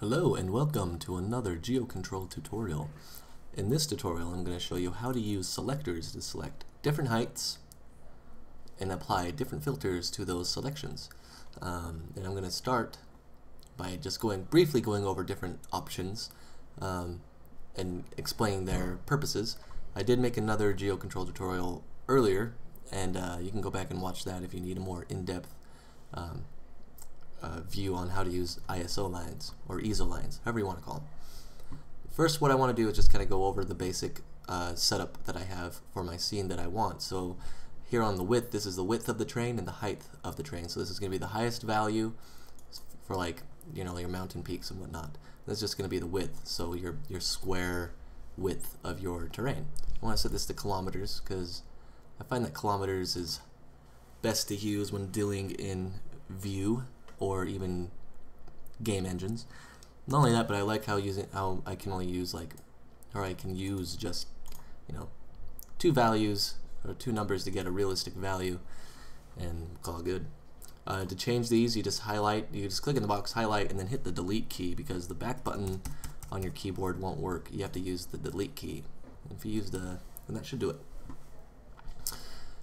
Hello and welcome to another GeoControl tutorial. In this tutorial I'm going to show you how to use selectors to select different heights and apply different filters to those selections. And I'm going to start by just briefly going over different options and explaining their purposes. I did make another GeoControl tutorial earlier, and you can go back and watch that if you need a more in-depth view on how to use ISO lines or ISO lines, however you want to call them. First, what I want to do is just kind of go over the basic setup that I have for my scene that I want. So here on the width, this is the width of the train and the height of the train. So this is going to be the highest value for, like, you know, your mountain peaks and whatnot. That's just going to be the width, so your square width of your terrain. I want to set this to kilometers because I find that kilometers is best to use when dealing in Vue or even game engines. Not only that, but I like how I can only use use just, you know, two values or two numbers to get a realistic value, and call it good. To change these, you just click in the box, highlight, and then hit the delete key, because the back button on your keyboard won't work. You have to use the delete key. If you use the, then that should do it.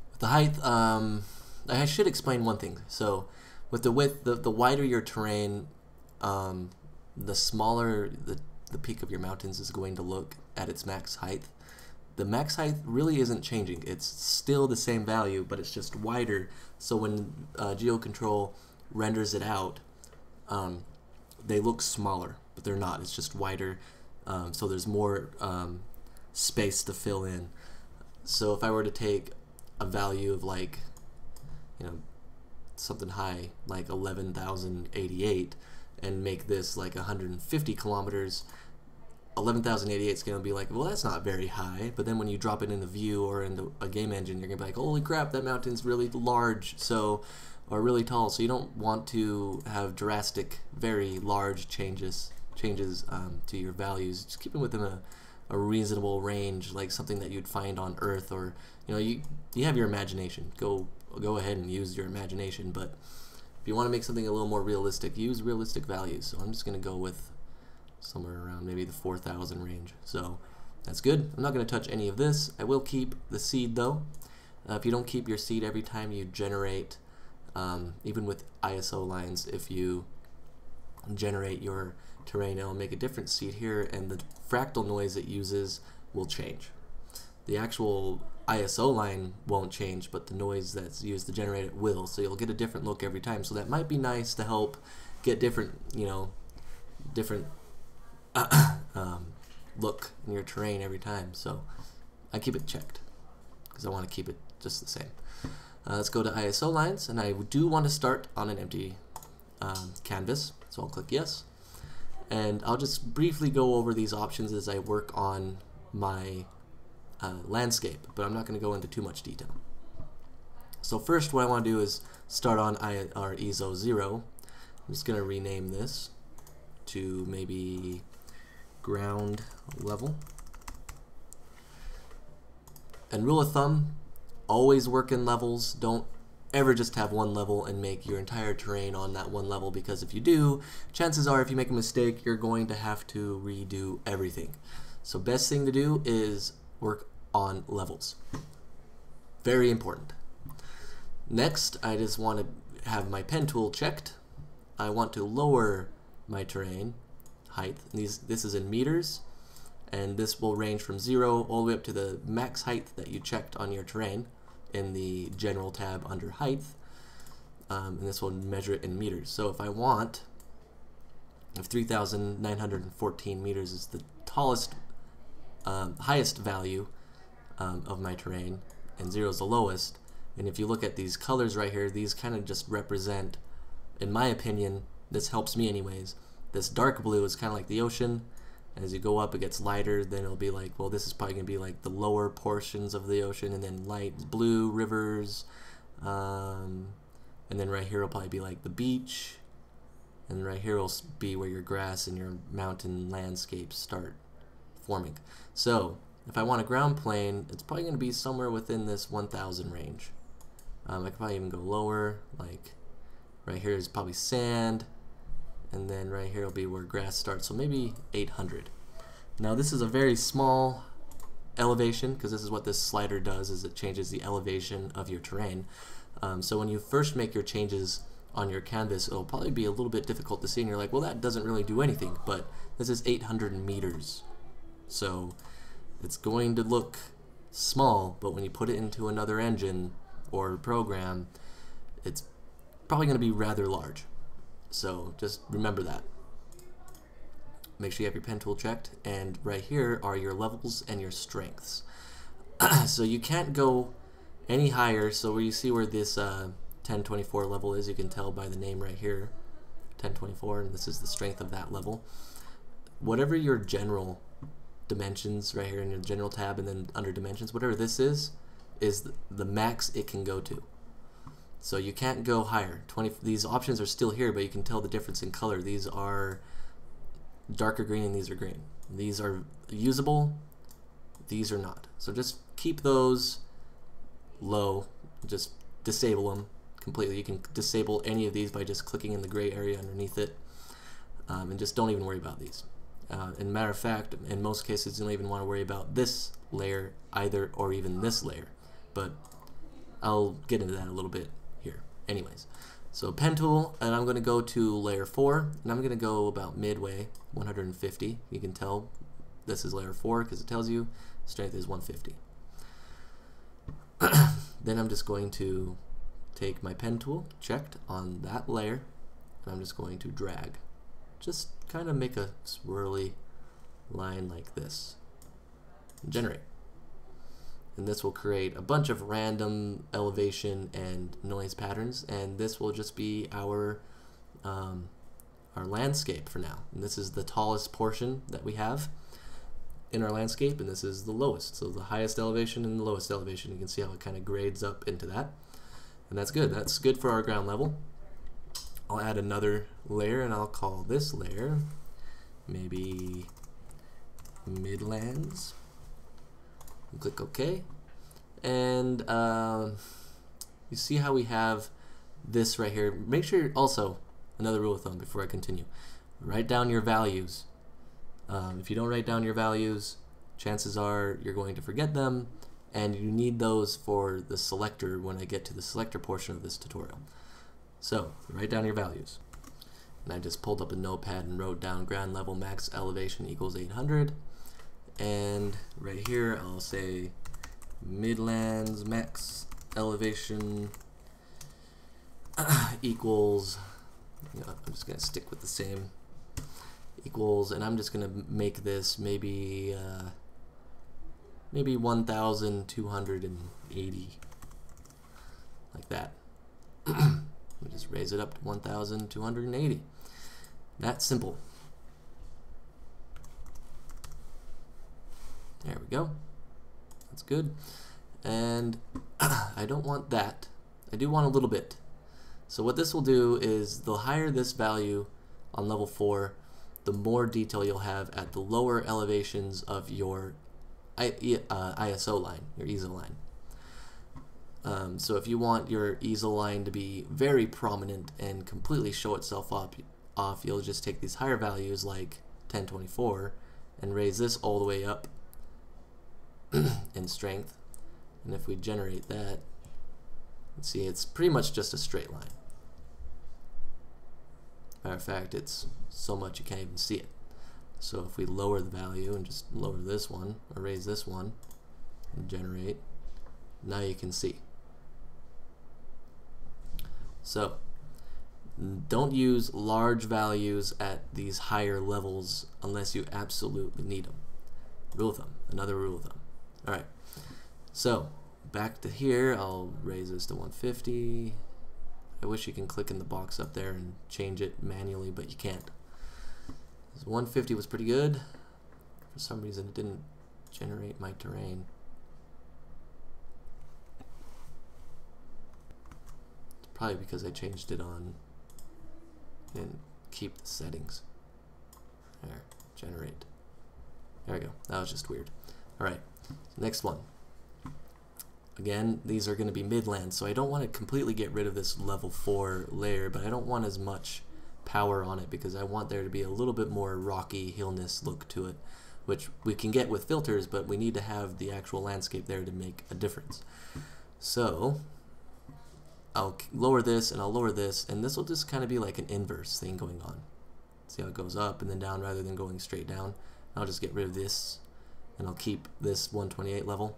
With the height, I should explain one thing. So with the width, the wider your terrain, the smaller the peak of your mountains is going to look at its max height. The max height really isn't changing. It's still the same value, but it's just wider. So when GeoControl renders it out, they look smaller, but they're not. It's just wider, so there's more space to fill in. So if I were to take a value of, like, you know, something high like 11,088 and make this like 150 kilometers, 11,088 is going to be like, well, that's not very high. But then when you drop it into Vue or into a game engine, you're going to be like, holy crap, that mountain's really large, so, or really tall. So you don't want to have drastic, very large changes to your values. Just keep them within a reasonable range, like something that you'd find on Earth, or, you know, you have your imagination. Go ahead and use your imagination, but if you want to make something a little more realistic, use realistic values. So I'm just going to go with somewhere around maybe the 4,000 range. So that's good. I'm not going to touch any of this. I will keep the seed, though. If you don't keep your seed every time you generate, even with ISO lines, if you generate your terrain, it'll make a different seed here, and the fractal noise it uses will change. The actual ISO line won't change, but the noise that's used to generate it will, so you'll get a different look every time. So that might be nice to help get different, you know, different look in your terrain every time. So I keep it checked because I want to keep it just the same. Let's go to ISO lines, and I do want to start on an empty canvas, so I'll click yes, and I'll just briefly go over these options as I work on my landscape, but I'm not going to go into too much detail. So first, what I want to do is start on our ISO 0. I'm just going to rename this to maybe ground level. And rule of thumb, always work in levels. Don't ever just have one level and make your entire terrain on that one level, because if you do, chances are if you make a mistake, you're going to have to redo everything. So best thing to do is work on levels. Very important. Next, I just want to have my pen tool checked. I want to lower my terrain height. This is in meters, and this will range from 0 all the way up to the max height that you checked on your terrain in the general tab under height, and this will measure it in meters. So if I want, if 3,914 meters is the tallest highest value of my terrain, and 0 is the lowest. And if you look at these colors right here, these kind of just represent, in my opinion, this helps me anyways, this dark blue is kind of like the ocean. As you go up, it gets lighter, then it'll be like, well, this is probably going to be like the lower portions of the ocean, and then light blue, rivers, and then right here will probably be like the beach, and right here will be where your grass and your mountain landscapes start forming. So if I want a ground plane, it's probably going to be somewhere within this 1,000 range. I could probably even go lower, like right here is probably sand, and then right here will be where grass starts, so maybe 800. Now this is a very small elevation because this is what this slider does, is it changes the elevation of your terrain. So when you first make your changes on your canvas, it'll probably be a little bit difficult to see and you're like, well, that doesn't really do anything, but this is 800 meters. So it's going to look small, but when you put it into another engine or program, it's probably going to be rather large. So just remember that. Make sure you have your pen tool checked, and right here are your levels and your strengths. So you can't go any higher, so where you see where this 1024 level is, you can tell by the name right here, 1024, and this is the strength of that level. Whatever your general dimensions right here in your general tab, and then under dimensions, whatever this is the max it can go to. So you can't go higher. These options are still here, but you can tell the difference in color. These are darker green and these are green. These are usable, these are not. So just keep those low, just disable them completely. You can disable any of these by just clicking in the gray area underneath it, and just don't even worry about these. And matter of fact, in most cases you don't even want to worry about this layer either, or even this layer, but I'll get into that a little bit here. Anyways, so pen tool, and I'm going to go to layer 4, and I'm going to go about midway, 150. You can tell this is layer 4 because it tells you strength is 150. Then I'm just going to take my pen tool, checked on that layer, and I'm just going to drag. Just kind of make a swirly line like this. Generate. And this will create a bunch of random elevation and noise patterns, and this will just be our landscape for now. And this is the tallest portion that we have in our landscape, and this is the lowest. So the highest elevation and the lowest elevation, you can see how it kind of grades up into that. And that's good. That's good for our ground level. I'll add another layer, and I'll call this layer maybe Midlands. Click OK, and you see how we have this right here. Make sure also, another rule of thumb before I continue, write down your values. If you don't write down your values, chances are you're going to forget them, and you need those for the selector when I get to the selector portion of this tutorial. So write down your values, and I just pulled up a notepad and wrote down ground level max elevation equals 800. And right here I'll say Midlands max elevation equals, you know, I'm just going to stick with the same equals, and I'm just going to make this maybe maybe 1280, like that. We'll just raise it up to 1280. That's simple. There we go. That's good. And I don't want that. I do want a little bit. So what this will do is, the higher this value on level 4, the more detail you'll have at the lower elevations of your ISO line, your ISO line. So if you want your ISO line to be very prominent and completely show itself off, you'll just take these higher values like 1024 and raise this all the way up in strength. And if we generate that, let's see, it's pretty much just a straight line. Matter of fact, it's so much you can't even see it. So if we lower the value and just lower this one, or raise this one, and generate, now you can see. So don't use large values at these higher levels unless you absolutely need them. Rule of thumb, another rule of thumb. Alright, so back to here, I'll raise this to 150. I wish you can click in the box up there and change it manually, but you can't. So 150 was pretty good. For some reason it didn't generate my terrain. It's probably because I changed it on and keep the settings. There, generate. There we go, that was just weird. Alright. Next one. Again, these are going to be Midlands, so I don't want to completely get rid of this level 4 layer, but I don't want as much power on it because I want there to be a little bit more rocky hillness look to it, which we can get with filters, but we need to have the actual landscape there to make a difference. So I'll lower this and I'll lower this, and this will just kind of be like an inverse thing going on. See how it goes up and then down rather than going straight down. I'll just get rid of this and I'll keep this 128 level.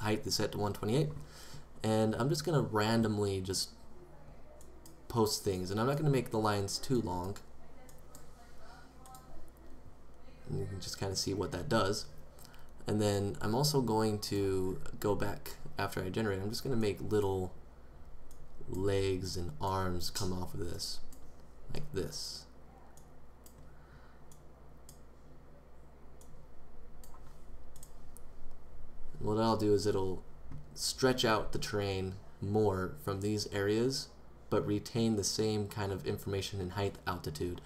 Height is set to 128, and I'm just gonna randomly just post things, and I'm not gonna make the lines too long, and you can just kind of see what that does. And then I'm also going to go back after I generate. I'm just gonna make little legs and arms come off of this like this. What I'll do is it'll stretch out the terrain more from these areas, but retain the same kind of information in height, altitude,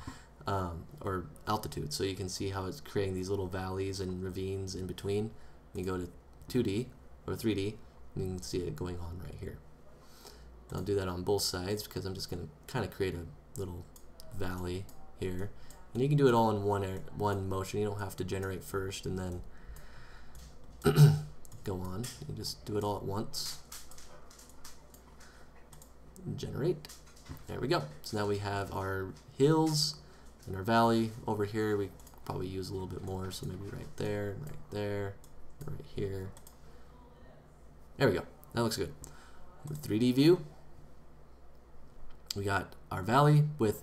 or altitude. So you can see how it's creating these little valleys and ravines in between. You go to 2D or 3D, and you can see it going on right here. And I'll do that on both sides because I'm just going to kind of create a little valley here. And you can do it all in one motion. You don't have to generate first and then go on. You just do it all at once. Generate. There we go. So now we have our hills and our valley. Over here we probably use a little bit more, so maybe right there, right there, right here. There we go. That looks good. With 3D view, we got our valley with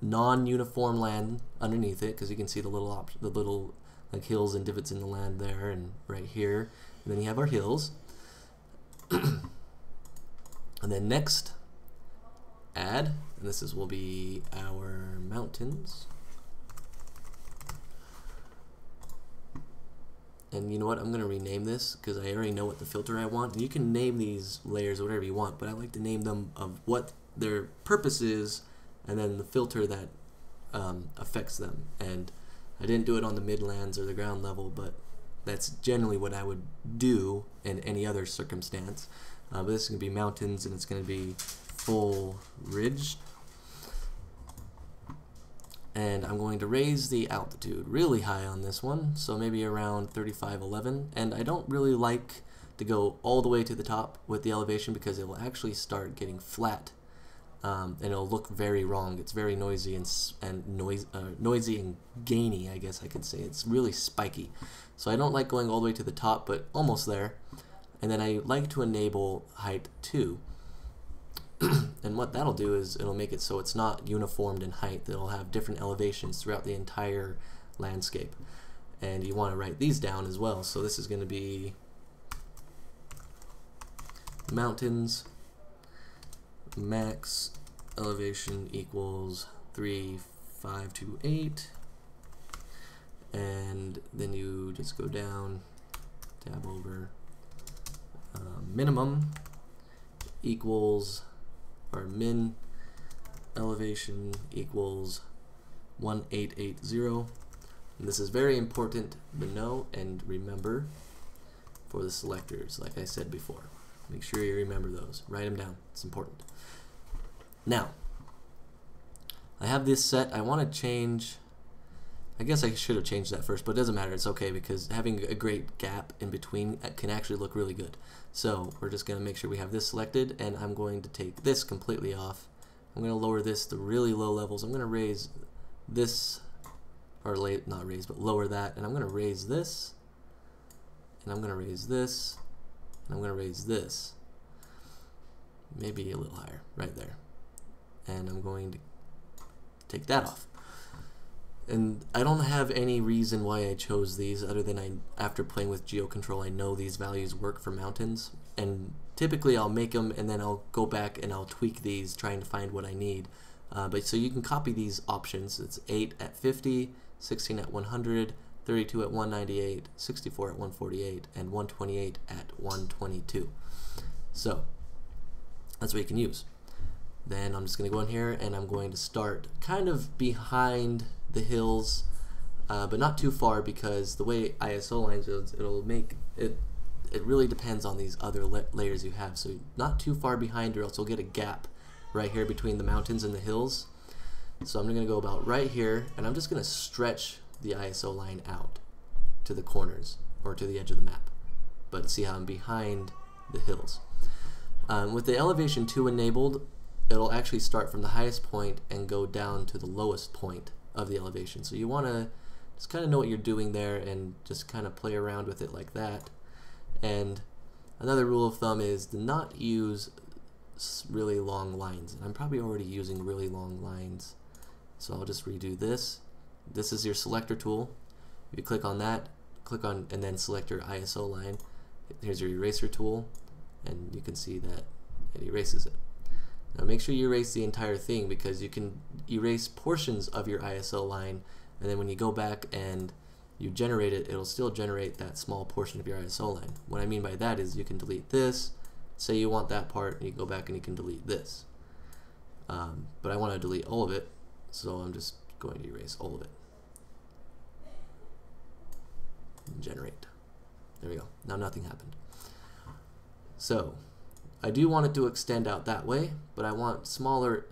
non-uniform land underneath it, because you can see the little like hills and divots in the land there and right here. And then you have our hills. And then next, add, and this will be our mountains. And you know what, I'm gonna rename this because I already know what the filter I want. And you can name these layers whatever you want, but I like to name them of what their purpose is and then the filter that affects them. And I didn't do it on the midlands or the ground level, but that's generally what I would do in any other circumstance. But this is going to be mountains, and it's going to be full ridge. And I'm going to raise the altitude really high on this one, so maybe around 3511. And I don't really like to go all the way to the top with the elevation because it will actually start getting flat. And it'll look very wrong. It's very noisy and noisy and gainy, I guess I could say. It's really spiky. So I don't like going all the way to the top, but almost there. And then I like to enable height 2. And what that'll do is it'll make it so it's not uniformed in height. It'll have different elevations throughout the entire landscape. And you want to write these down as well. So this is going to be mountains. Max elevation equals 3528, and then you just go down, tab over, minimum equals, or min elevation equals 1880. And this is very important to know and remember for the selectors, like I said before. Make sure you remember those. Write them down. It's important. Now, I have this set. I want to change. I guess I should have changed that first, but it doesn't matter. It's okay because having a great gap in between can actually look really good. So we're just going to make sure we have this selected, and I'm going to take this completely off. I'm going to lower this to really low levels. I'm going to raise this, or not raise, but lower that, and I'm going to raise this, and I'm going to raise this. I'm going to raise this maybe a little higher right there, and I'm going to take that off. And I don't have any reason why I chose these other than after playing with GeoControl, I know these values work for mountains, and typically I'll make them and then I'll go back and I'll tweak these trying to find what I need. But so you can copy these options. It's 8 at 50, 16 at 100, 32 at 198, 64 at 148, and 128 at 122. So that's what you can use. Then I'm just going to go in here and I'm going to start kind of behind the hills, but not too far, because the way ISO lines is, it'll make it. It really depends on these other layers you have. So not too far behind, or else you'll get a gap right here between the mountains and the hills. So I'm gonna go about right here, and I'm just gonna stretch the ISO line out to the corners or to the edge of the map, but see how I'm behind the hills. With the elevation 2 enabled, it'll actually start from the highest point and go down to the lowest point of the elevation. So you wanna just kinda know what you're doing there and just kinda play around with it like that. And another rule of thumb is to not use really long lines. I'm probably already using really long lines, so I'll just redo this. This is your selector tool. You click on that, click on, and then select your ISO line. Here's your eraser tool, and you can see that it erases it. Now make sure you erase the entire thing, because you can erase portions of your ISO line, and then when you go back and you generate it, it'll still generate that small portion of your ISO line. What I mean by that is you can delete this, say you want that part, and you go back and you can delete this. But I want to delete all of it, so I'm just going to erase all of it. Generate. There we go. Now nothing happened. So I do want it to extend out that way, but I want smaller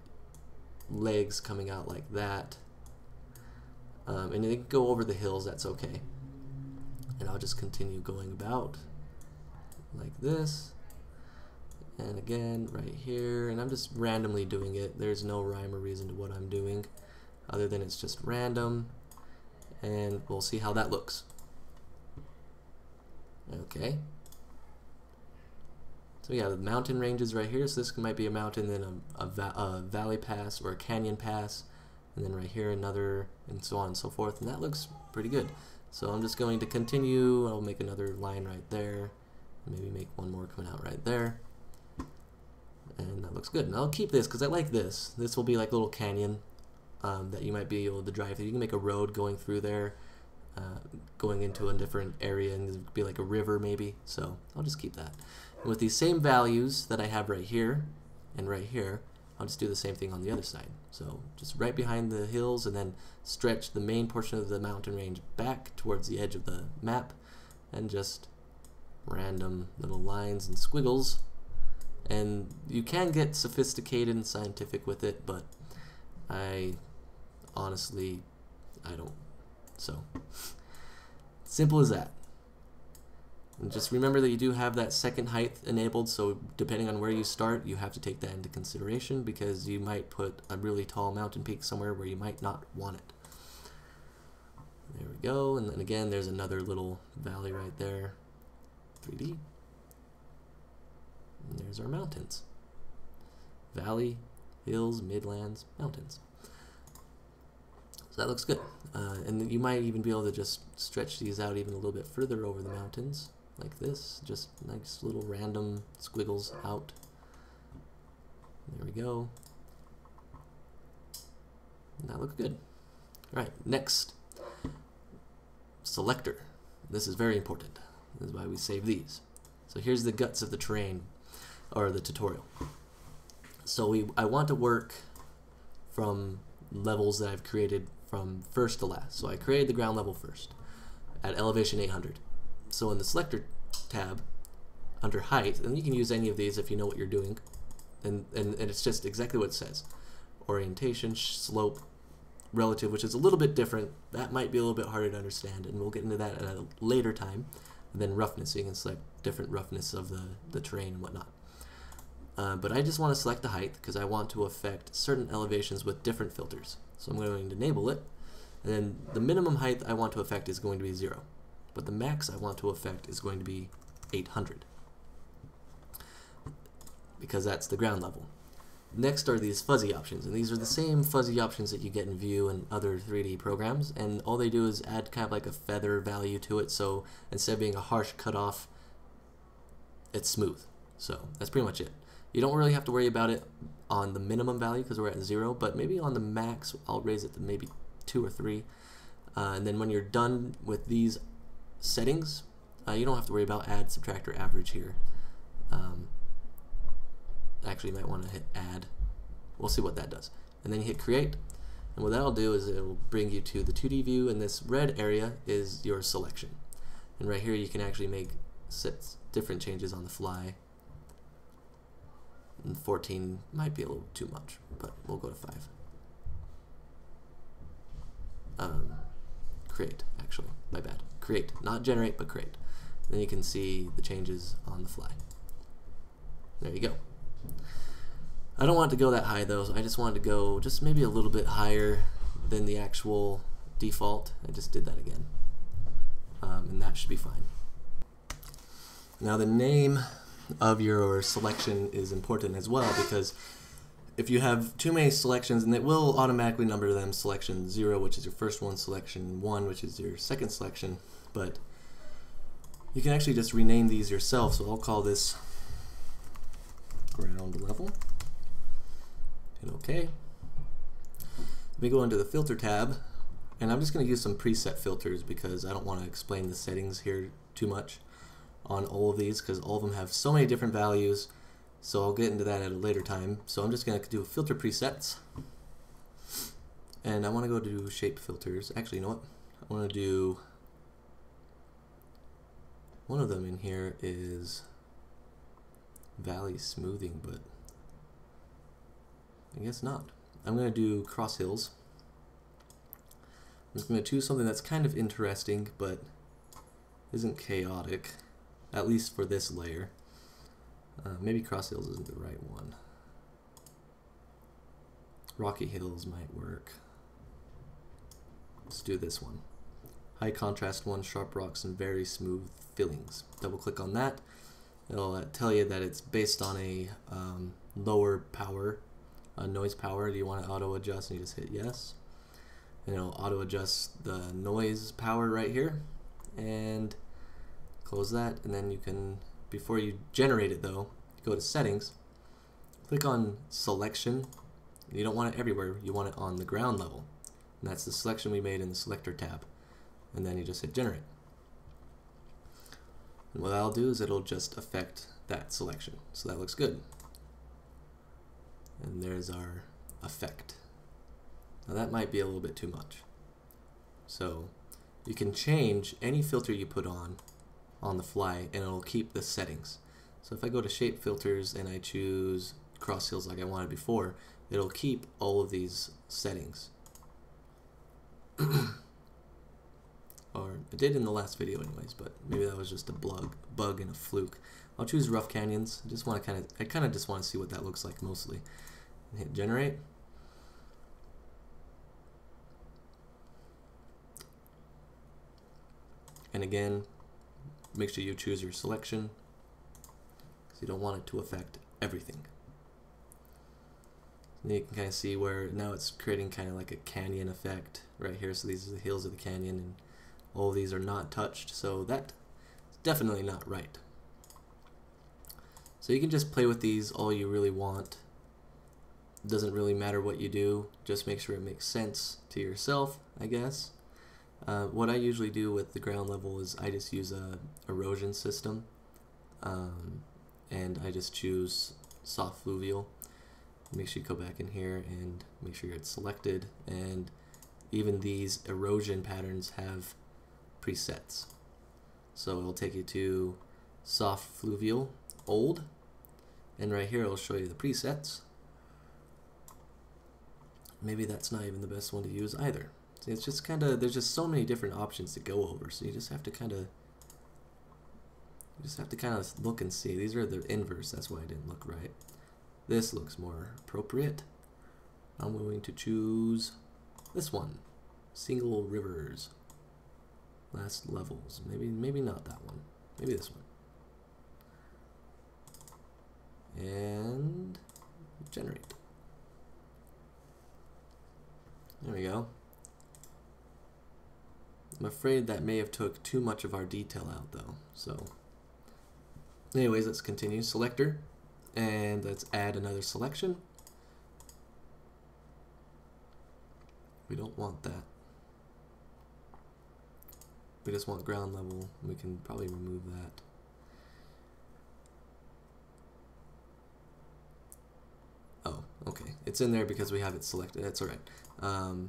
legs coming out like that. And they can go over the hills, that's okay. And I'll just continue going about like this. And again, right here. And I'm just randomly doing it. There's no rhyme or reason to what I'm doing, other than it's just random. And we'll see how that looks. Okay. So yeah, the mountain ranges right here. So this might be a mountain, then a valley pass or a canyon pass. And then right here another, and so on and so forth, and that looks pretty good. So I'm just going to continue. I'll make another line right there, maybe make one more coming out right there, and that looks good. And I'll keep this because I like this. This will be like a little canyon that you might be able to drive through. You can make a road going through there, going into a different area, and it'd be like a river maybe. So I'll just keep that. And with these same values that I have right here and right here, I'll just do the same thing on the other side. So just right behind the hills, and then stretch the main portion of the mountain range back towards the edge of the map, and just random little lines and squiggles. And you can get sophisticated and scientific with it, but I honestly, I don't. So simple as that. And just remember that you do have that second height enabled, so depending on where you start, you have to take that into consideration, because you might put a really tall mountain peak somewhere where you might not want it. There we go. And then again, there's another little valley right there. 3D. And there's our mountains. Valley, hills, midlands, mountains. So that looks good. And you might even be able to just stretch these out even a little bit further over the mountains, like this, just nice little random squiggles out. There we go. And that looks good. All right, next, selector. This is very important. This is why we save these. So here's the guts of the terrain, or the tutorial. So I want to work from levels that I've created from first to last. So I created the ground level first at elevation 800. So in the selector tab under height, and you can use any of these if you know what you're doing, and it's just exactly what it says. Orientation, slope, relative, which is a little bit different. That might be a little bit harder to understand, and we'll get into that at a later time. And then roughness, so you can select different roughness of the terrain and whatnot. But I just want to select the height because I want to affect certain elevations with different filters. So I'm going to enable it, and then the minimum height I want to affect is going to be 0, but the max I want to affect is going to be 800, because that's the ground level. Next are these fuzzy options, and these are the same fuzzy options that you get in Vue and other 3D programs, and all they do is add kind of like a feather value to it, so instead of being a harsh cutoff, it's smooth. So that's pretty much it. You don't really have to worry about it on the minimum value because we're at 0, but maybe on the max I'll raise it to maybe 2 or 3, and then when you're done with these settings, you don't have to worry about add, subtract, or average here. Actually, you might want to hit add. We'll see what that does. And then you hit create, and what that'll do is it'll bring you to the 2D view, and this red area is your selection. And right here you can actually make different changes on the fly. and 14 might be a little too much, but we'll go to 5. Create, actually, my bad. Create, not generate, but create. And then you can see the changes on the fly. There you go. I don't want it to go that high though, I just wanted to go just maybe a little bit higher than the actual default. I just did that again. And that should be fine. Now the name of your selection is important as well, because if you have too many selections, and it will automatically number them selection 0, which is your first one, selection 1, which is your second selection, but you can actually just rename these yourself. So I'll call this ground level. Hit OK. Let me go into the filter tab, and I'm just going to use some preset filters because I don't want to explain the settings here too much on all of these, because all of them have so many different values, so I'll get into that at a later time. So I'm just going to do filter presets, and I want to go to shape filters. Actually, you know what? I want to do one of them in here is valley smoothing, but I guess not. I'm going to do cross hills. I'm just going to choose something that's kind of interesting, but isn't chaotic, at least for this layer. Maybe Cross Hills isn't the right one. Rocky Hills might work. Let's do this one. High contrast one, sharp rocks, and very smooth fillings. Double click on that. It'll tell you that it's based on a lower power, noise power. Do you want to auto adjust? And you just hit yes. And it'll auto adjust the noise power right here. And close that, and then you can, before you generate it though, go to settings, click on selection. You don't want it everywhere, you want it on the ground level, and that's the selection we made in the selector tab, and then you just hit generate. And what I'll do is it'll just affect that selection, so that looks good. And there's our effect. Now that might be a little bit too much, so you can change any filter you put on the fly, and it'll keep the settings. So if I go to shape filters and I choose cross hills like I wanted before, it'll keep all of these settings. Or it did in the last video anyways, but maybe that was just a bug and a fluke. I'll choose rough canyons. I just want to just want to see what that looks like mostly. And hit generate. And again, make sure you choose your selection, because you don't want it to affect everything. And you can kind of see where now it's creating kind of like a canyon effect right here. So these are the hills of the canyon, and all of these are not touched, so that's definitely not right. So you can just play with these all you really want. It doesn't really matter what you do, just make sure it makes sense to yourself, I guess. What I usually do with the ground level is I just use a erosion system, and I just choose soft fluvial. Make sure you go back in here and make sure it's selected, and even these erosion patterns have presets. So it'll take you to soft fluvial, old, and right here it'll show you the presets. Maybe that's not even the best one to use either. It's just kind of, there's just so many different options to go over, so you just have to kind of look and see. These are the inverse, that's why I didn't look right. This looks more appropriate. I'm going to choose this one, single rivers, last levels. Maybe not that one, maybe this one, and generate. There we go. I'm afraid that may have took too much of our detail out though. So anyways, let's continue. Selector, and let's add another selection. We don't want that. We just want ground level. We can probably remove that. Oh, okay. It's in there because we have it selected. That's alright. We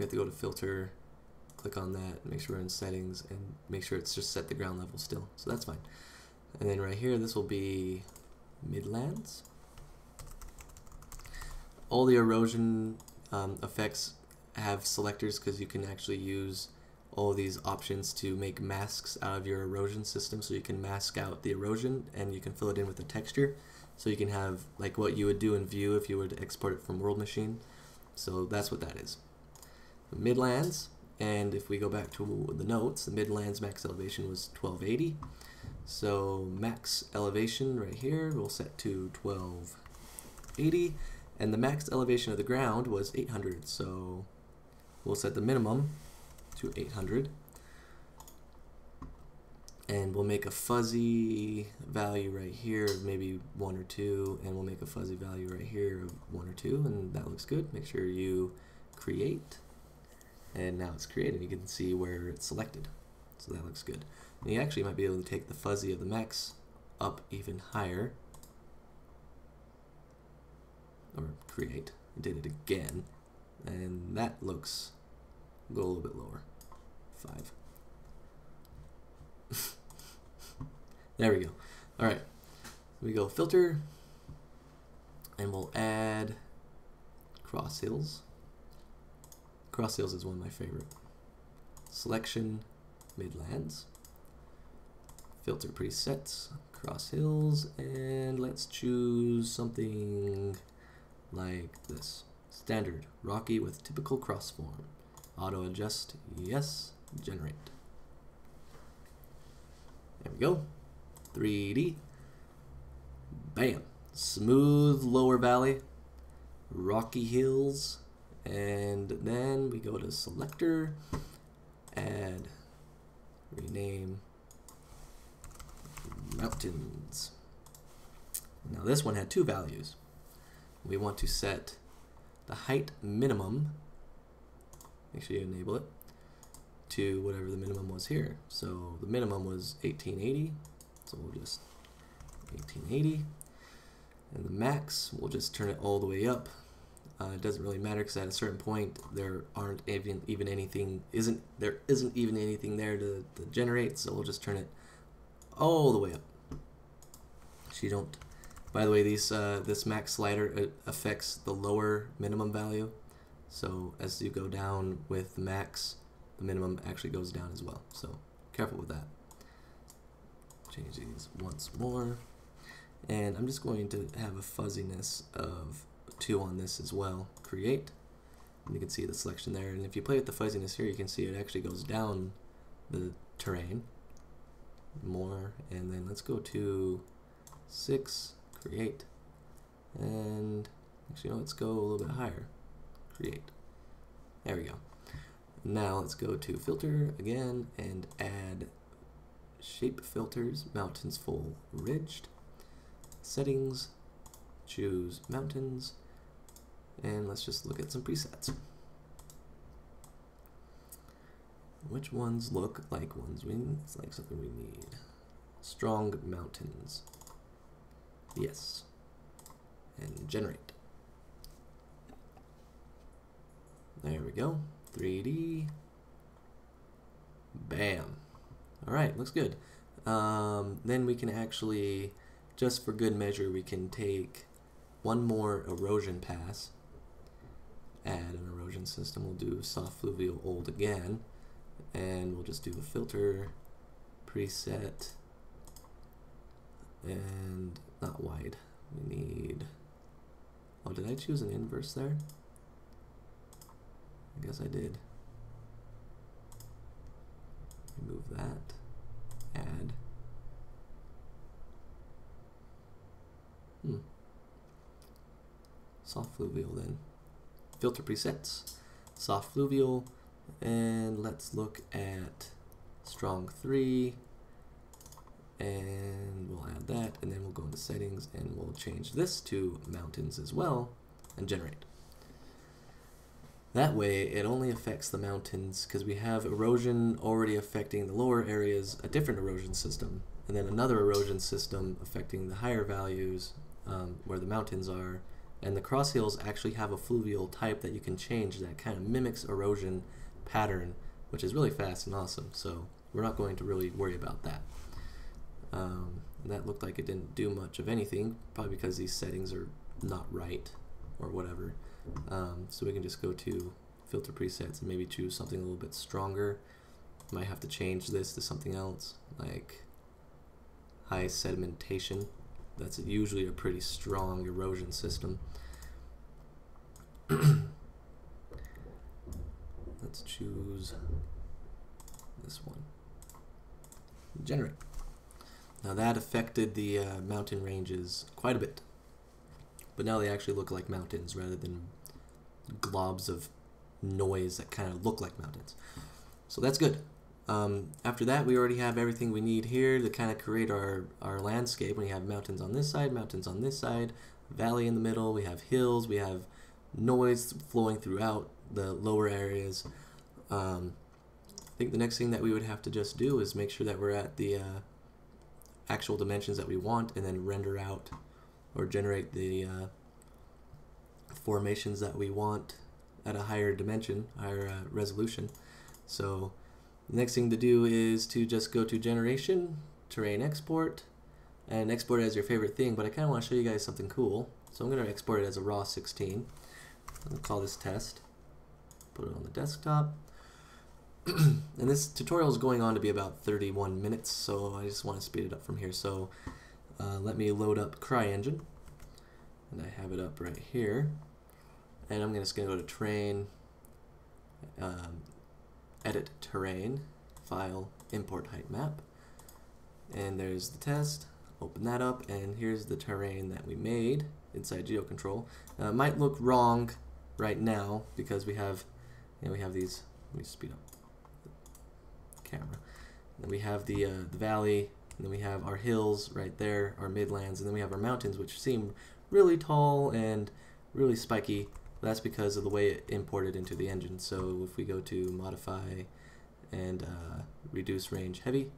have to go to filter, click on that, make sure we're in settings, and make sure it's just set the ground level still, so that's fine. And then right here, this will be Midlands, all the erosion effects have selectors because you can actually use all these options to make masks out of your erosion system, so you can mask out the erosion and you can fill it in with a texture. So you can have like what you would do in Vue if you would export it from World Machine. So that's what that is. Midlands, and if we go back to the notes, the Midlands max elevation was 1280. So max elevation right here we'll set to 1280, and the max elevation of the ground was 800. So we'll set the minimum to 800, and we'll make a fuzzy value right here of maybe 1 or 2, and we'll make a fuzzy value right here of 1 or 2, and that looks good. Make sure you create, and now it's created. You can see where it's selected, so that looks good. And you actually might be able to take the fuzzy of the max up even higher, or create. I did it again, and that looks, go a little bit lower, 5. There we go. Alright, we go filter, and we'll add cross hills. Cross hills is one of my favorite. Selection, Midlands, filter presets, cross hills, and let's choose something like this. Standard, rocky with typical cross form. Auto adjust, yes, generate. There we go. 3D. Bam. Smooth lower valley, rocky hills, and then we go to selector, add, rename mountains. Now this one had 2 values. We want to set the height minimum, make sure you enable it, to whatever the minimum was here. So the minimum was 1880, so we'll just 1880, and the max, we'll just turn it all the way up. It doesn't really matter because at a certain point there aren't even anything, there isn't even anything there to generate, so we'll just turn it all the way up. So you don't, by the way, these this max slider affects the lower minimum value. So as you go down with the max, the minimum actually goes down as well. So careful with that. Change these once more. And I'm just going to have a fuzziness of 2 on this as well. Create. And you can see the selection there. And if you play with the fuzziness here, you can see it actually goes down the terrain more. And then let's go to 6, create. And actually, no, let's go a little bit higher. Create. There we go. Now let's go to filter again and add shape filters, mountains full ridged, settings, choose mountains, and let's just look at some presets. Which ones look like ones we need? It's like something we need. Strong mountains. Yes. And generate. There we go. 3D. Bam. Alright, looks good. Then we can actually, just for good measure, we can take one more erosion pass. Add an erosion system. We'll do soft fluvial old again. And we'll just do a filter, preset, and not wide. We need, oh, did I choose an inverse there? I guess I did. Remove that. Add. Soft fluvial then. Filter presets. Soft fluvial. And let's look at strong 3. And we'll add that. And then we'll go into settings and we'll change this to mountains as well. And generate. That way, it only affects the mountains because we have erosion already affecting the lower areas, a different erosion system, and then another erosion system affecting the higher values where the mountains are. And the cross hills actually have a fluvial type that you can change that kind of mimics erosion pattern, which is really fast and awesome. So we're not going to really worry about that. That looked like it didn't do much of anything, probably because these settings are not right, or whatever. So we can just go to filter presets and maybe choose something a little bit stronger. Might have to change this to something else, like high sedimentation. That's usually a pretty strong erosion system. Let's choose this one. Generate. Now that affected the mountain ranges quite a bit, but now they actually look like mountains rather than globs of noise that kind of look like mountains. So that's good. After that, we already have everything we need here to kind of create our landscape. We have mountains on this side, mountains on this side, valley in the middle, we have hills, we have noise flowing throughout the lower areas. I think the next thing that we would have to just do is make sure that we're at the actual dimensions that we want, and then render out or generate the formations that we want at a higher dimension, higher resolution. So the next thing to do is to just go to generation, terrain export, and export it as your favorite thing, but I kind of want to show you guys something cool. So I'm going to export it as a raw 16. I'm going to call this test, put it on the desktop. And this tutorial is going on to be about 31 minutes, so I just want to speed it up from here. So let me load up CryEngine, and I have it up right here. And I'm just going to go to terrain, edit terrain, file, import height map. And there's the test. Open that up, and here's the terrain that we made inside GeoControl. Now it might look wrong right now because we have, we have these. Let me speed up the camera. And then we have the valley, and then we have our hills right there, our midlands, and then we have our mountains, which seem really tall and really spiky. That's because of the way it imported into the engine. So if we go to modify and reduce range heavy,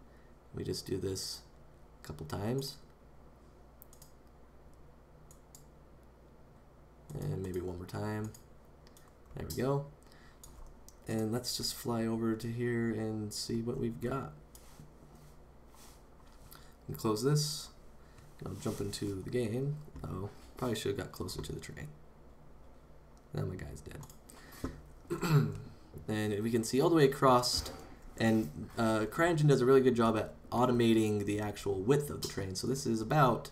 we just do this a couple times, and maybe one more time. There we go. And let's just fly over to here and see what we've got. And close this. And I'll jump into the game. Oh, probably should have got closer to the train. Now my guy's dead. And we can see all the way across. And CryEngine does a really good job at automating the actual width of the train. So this is about,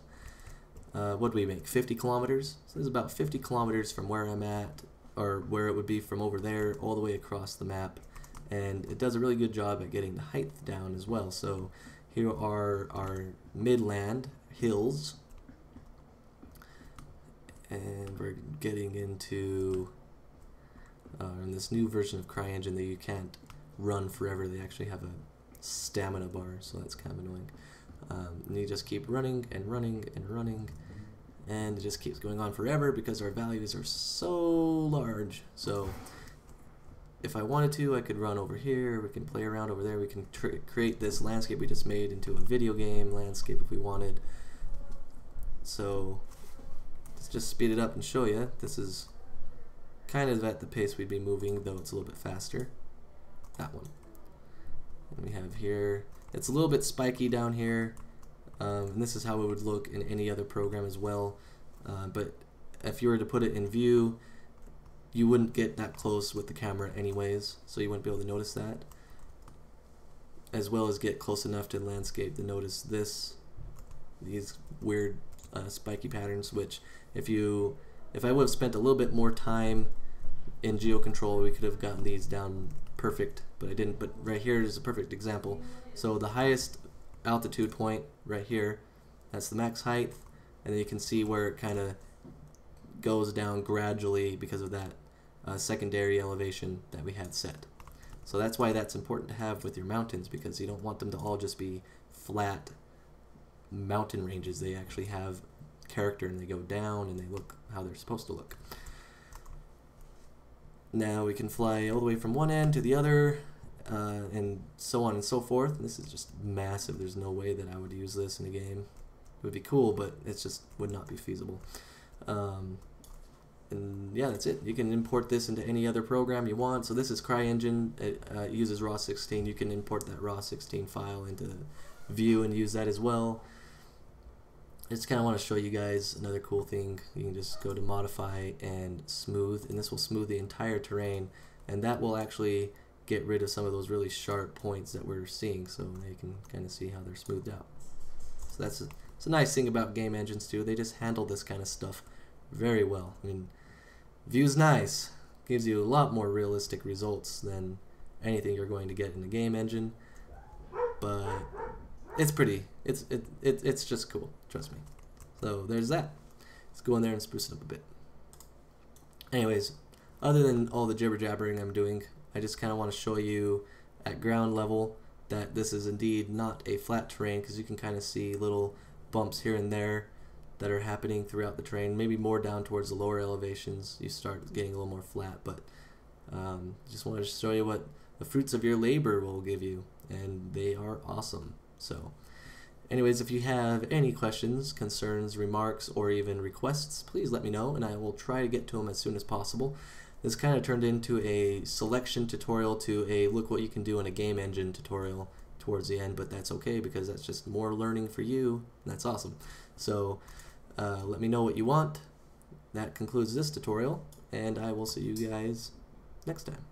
what do we make, 50 kilometers? So this is about 50 kilometers from where I'm at, or where it would be from over there, all the way across the map. And it does a really good job at getting the height down as well. So here are our midland hills. And we're getting into, in this new version of CryEngine that you can't run forever. They actually have a stamina bar, so that's kind of annoying. And you just keep running and running and running, and it just keeps going on forever because our values are so large. So if I wanted to, I could run over here, we can play around over there, we can create this landscape we just made into a video game landscape if we wanted. So let's just speed it up and show you. This is kind of at the pace we'd be moving, though it's a little bit faster. That one. And we have here, it's a little bit spiky down here. And this is how it would look in any other program as well. But if you were to put it in Vue, you wouldn't get that close with the camera anyways, so you wouldn't be able to notice that. As well as get close enough to the landscape to notice this, these weird spiky patterns, which if I would have spent a little bit more time in GeoControl, we could have gotten these down perfect, but I didn't. But right here is a perfect example. So the highest altitude point right here, that's the max height, and then you can see where it kind of goes down gradually because of that secondary elevation that we had set. So that's why that's important to have with your mountains, because you don't want them to all just be flat mountain ranges. They actually have character, and they go down and they look how they're supposed to look. Now we can fly all the way from one end to the other, and so on and so forth. This is just massive. There's no way that I would use this in a game. It would be cool, but it just would not be feasible. And yeah, that's it. You can import this into any other program you want. So this is CryEngine. It uses raw 16. You can import that raw 16 file into Vue and use that as well. I just kind of want to show you guys another cool thing. You can just go to modify and smooth, and this will smooth the entire terrain, and that will actually get rid of some of those really sharp points that we're seeing, so you can kind of see how they're smoothed out. So that's it's a nice thing about game engines too. They just handle this kind of stuff very well. I mean, Vue's nice, gives you a lot more realistic results than anything you're going to get in a game engine, but it's pretty. It's just cool. Trust me. So there's that. Let's go in there and spruce it up a bit. Anyways, other than all the jibber jabbering I'm doing, I just kind of want to show you at ground level that this is indeed not a flat terrain, because you can kind of see little bumps here and there that are happening throughout the terrain. Maybe more down towards the lower elevations, you start getting a little more flat. But just wanted to show you what the fruits of your labor will give you, and they are awesome. So anyways, if you have any questions, concerns, remarks, or even requests, please let me know, and I will try to get to them as soon as possible. This kind of turned into a selection tutorial to a look what you can do in a game engine tutorial towards the end, but that's okay, because that's just more learning for you, and that's awesome. So let me know what you want. That concludes this tutorial, and I will see you guys next time.